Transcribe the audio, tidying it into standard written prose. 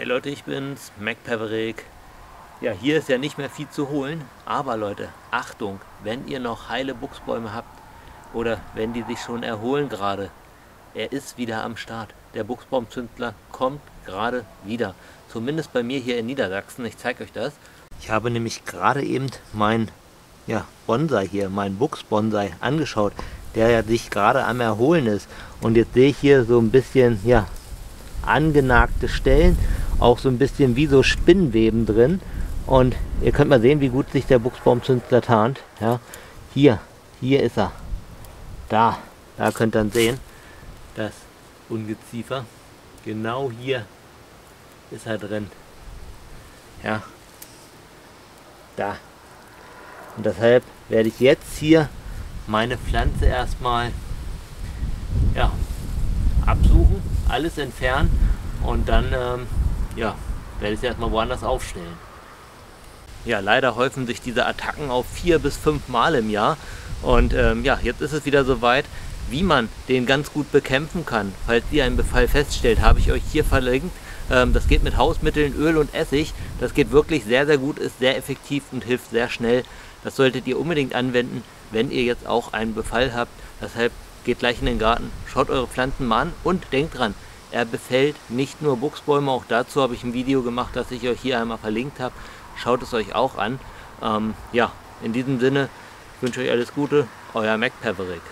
Hey Leute, ich bin's, MacPaverick. Ja, hier ist ja nicht mehr viel zu holen, aber Leute, Achtung, wenn ihr noch heile Buchsbäume habt oder wenn die sich schon erholen gerade, er ist wieder am Start. Der Buchsbaumzünsler kommt gerade wieder, zumindest bei mir hier in Niedersachsen, ich zeige euch das. Ich habe nämlich gerade eben mein Bonsai hier, mein Buchsbonsai angeschaut, der ja sich gerade am Erholen ist. Und jetzt sehe ich hier so ein bisschen, ja, angenagte Stellen, auch so ein bisschen wie so Spinnweben drin, und ihr könnt mal sehen, wie gut sich der Buchsbaumzünsler tarnt. Ja, hier ist er, da könnt ihr dann sehen, das Ungeziefer, genau hier ist er drin, ja, da, und deshalb werde ich jetzt hier meine Pflanze erstmal, ja, absuchen, alles entfernen und dann werde ich sie erstmal woanders aufstellen. Ja, leider häufen sich diese Attacken auf 4 bis 5 Mal im Jahr, und jetzt ist es wieder soweit, wie man den ganz gut bekämpfen kann. Falls ihr einen Befall feststellt, habe ich euch hier verlinkt. Das geht mit Hausmitteln, Öl und Essig. Das geht wirklich sehr, sehr gut, ist sehr effektiv und hilft sehr schnell. Das solltet ihr unbedingt anwenden, wenn ihr jetzt auch einen Befall habt. Deshalb geht gleich in den Garten, schaut eure Pflanzen mal an und denkt dran, er befällt nicht nur Buchsbäume, auch dazu habe ich ein Video gemacht, das ich euch hier einmal verlinkt habe. Schaut es euch auch an. In diesem Sinne, ich wünsche euch alles Gute, euer MacPaverick.